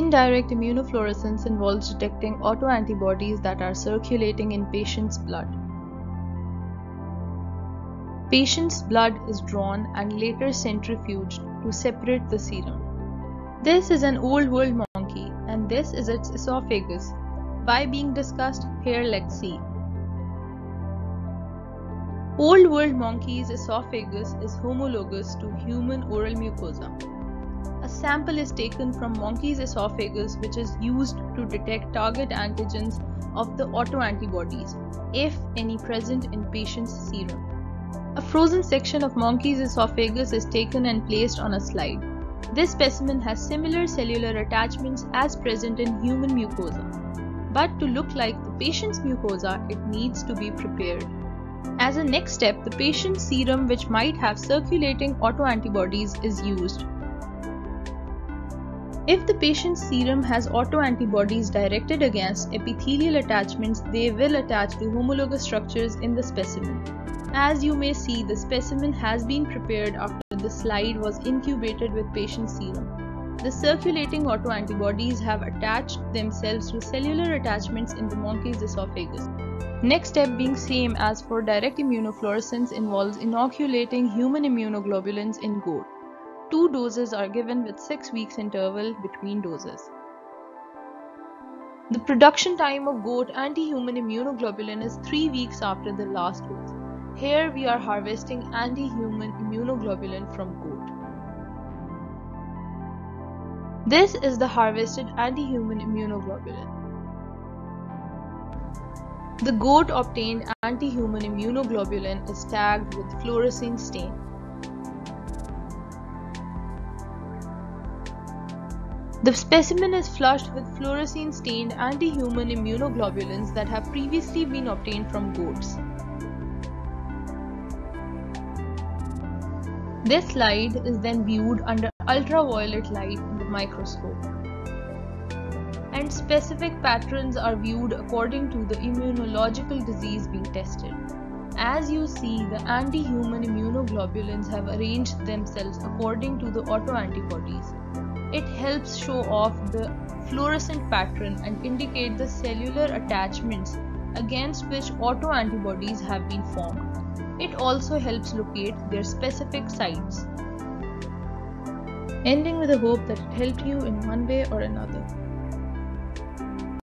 Indirect immunofluorescence involves detecting autoantibodies that are circulating in patients' blood. Patient's blood is drawn and later centrifuged to separate the serum. This is an old-world monkey, and this is its esophagus. Why being discussed? Here, let's see. Old-world monkey's esophagus is homologous to human oral mucosa. A sample is taken from monkey's esophagus, which is used to detect target antigens of the autoantibodies, if any, present in patient's serum. A frozen section of monkey's esophagus is taken and placed on a slide. This specimen has similar cellular attachments as present in human mucosa. But to look like the patient's mucosa, it needs to be prepared. As a next step, the patient's serum, which might have circulating autoantibodies, is used. If the patient's serum has autoantibodies directed against epithelial attachments, they will attach to homologous structures in the specimen. As you may see, the specimen has been prepared after the slide was incubated with patient's serum. The circulating autoantibodies have attached themselves to cellular attachments in the monkey's esophagus. Next step, being same as for direct immunofluorescence, involves inoculating human immunoglobulins in goat. 2 doses are given with 6 weeks interval between doses. The production time of goat anti-human immunoglobulin is 3 weeks after the last dose. Here we are harvesting anti-human immunoglobulin from goat. This is the harvested anti-human immunoglobulin. The goat obtained anti-human immunoglobulin is tagged with fluorescein stain. The specimen is flushed with fluorescein stained anti-human immunoglobulins that have previously been obtained from goats. This slide is then viewed under ultraviolet light in the microscope, and specific patterns are viewed according to the immunological disease being tested. As you see, the anti-human immunoglobulins have arranged themselves according to the autoantibodies. It helps show off the fluorescent pattern and indicate the cellular attachments against which autoantibodies have been formed. It also helps locate their specific sites. Ending with a hope that it helped you in one way or another.